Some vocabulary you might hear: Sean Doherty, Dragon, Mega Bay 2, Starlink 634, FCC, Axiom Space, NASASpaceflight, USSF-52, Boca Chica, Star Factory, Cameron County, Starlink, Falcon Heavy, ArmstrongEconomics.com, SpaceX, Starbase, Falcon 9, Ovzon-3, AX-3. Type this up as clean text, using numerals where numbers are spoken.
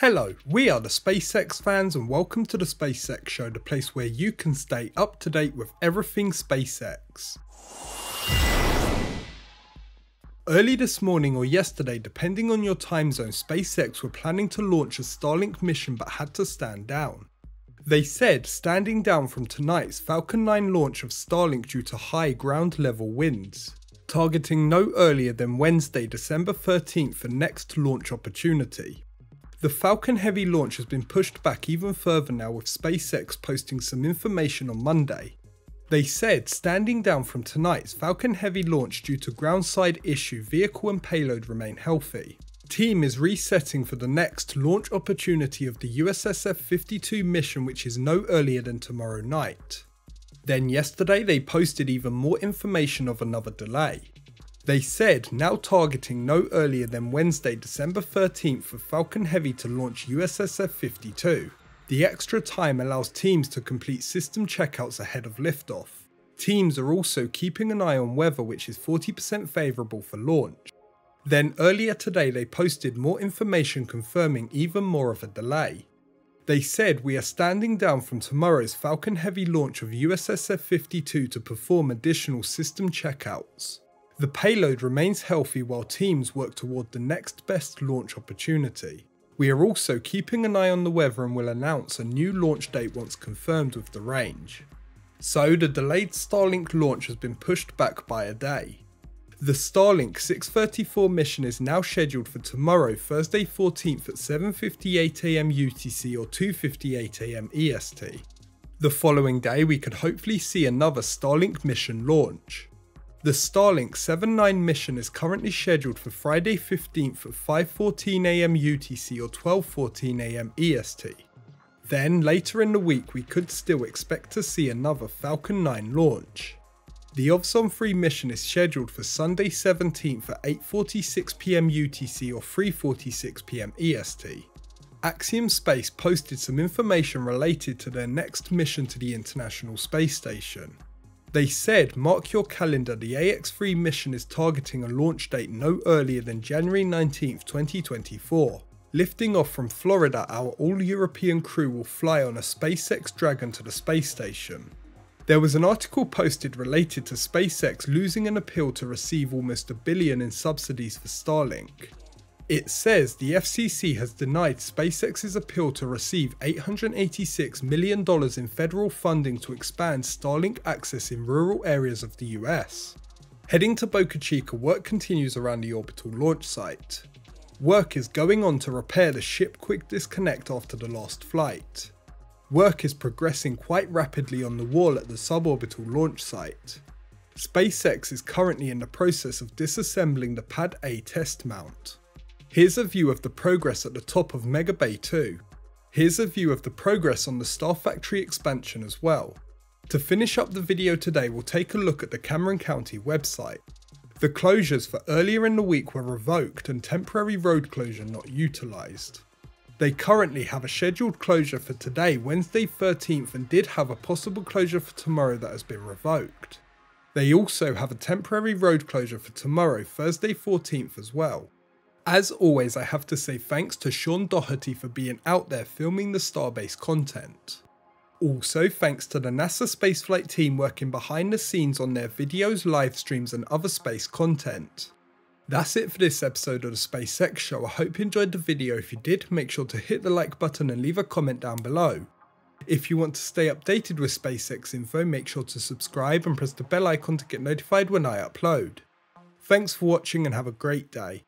Hello, we are the SpaceX fans and welcome to the SpaceX Show, the place where you can stay up to date with everything SpaceX. Early this morning or yesterday, depending on your time zone, SpaceX were planning to launch a Starlink mission but had to stand down. They said standing down from tonight's Falcon 9 launch of Starlink due to high ground level winds, targeting no earlier than Wednesday, December 13th for next launch opportunity. The Falcon Heavy launch has been pushed back even further now, with SpaceX posting some information on Monday. They said standing down from tonight's Falcon Heavy launch due to groundside issue, vehicle and payload remain healthy. Team is resetting for the next launch opportunity of the USSF-52 mission, which is no earlier than tomorrow night. Then yesterday they posted even more information of another delay. They said now targeting no earlier than Wednesday, December 13th for Falcon Heavy to launch USSF-52. The extra time allows teams to complete system checkouts ahead of liftoff. Teams are also keeping an eye on weather, which is 40% favourable for launch. Then earlier today they posted more information confirming even more of a delay. They said we are standing down from tomorrow's Falcon Heavy launch of USSF-52 to perform additional system checkouts. The payload remains healthy while teams work toward the next best launch opportunity. We are also keeping an eye on the weather and will announce a new launch date once confirmed with the range. So the delayed Starlink launch has been pushed back by a day. The Starlink 634 mission is now scheduled for tomorrow, Thursday 14th at 7:58 AM UTC or 2:58 AM EST. The following day we could hopefully see another Starlink mission launch. The Starlink 7-9 mission is currently scheduled for Friday 15th at 5:14 AM UTC or 12:14 AM EST. Then later in the week we could still expect to see another Falcon 9 launch. The Ovzon-3 mission is scheduled for Sunday 17th at 8:46 PM UTC or 3:46 PM EST. Axiom Space posted some information related to their next mission to the International Space Station. They said, mark your calendar, the AX-3 mission is targeting a launch date no earlier than January 19th, 2024. Lifting off from Florida, our all-European crew will fly on a SpaceX Dragon to the space station. There was an article posted related to SpaceX losing an appeal to receive almost $1 billion in subsidies for Starlink. It says the FCC has denied SpaceX's appeal to receive $886 million in federal funding to expand Starlink access in rural areas of the US. Heading to Boca Chica, work continues around the orbital launch site. Work is going on to repair the ship quick disconnect after the last flight. Work is progressing quite rapidly on the wall at the suborbital launch site. SpaceX is currently in the process of disassembling the Pad A test mount. Here's a view of the progress at the top of Mega Bay 2. Here's a view of the progress on the Star Factory expansion as well. To finish up the video today, we'll take a look at the Cameron County website. The closures for earlier in the week were revoked and temporary road closure not utilised. They currently have a scheduled closure for today, Wednesday 13th, and did have a possible closure for tomorrow that has been revoked. They also have a temporary road closure for tomorrow, Thursday 14th as well. As always, I have to say thanks to Sean Doherty for being out there filming the Starbase content. Also thanks to the NASASpaceflight team working behind the scenes on their videos, live streams and other space content. That's it for this episode of the SpaceX Show. I hope you enjoyed the video. If you did, make sure to hit the like button and leave a comment down below. If you want to stay updated with SpaceX info, make sure to subscribe and press the bell icon to get notified when I upload. Thanks for watching and have a great day.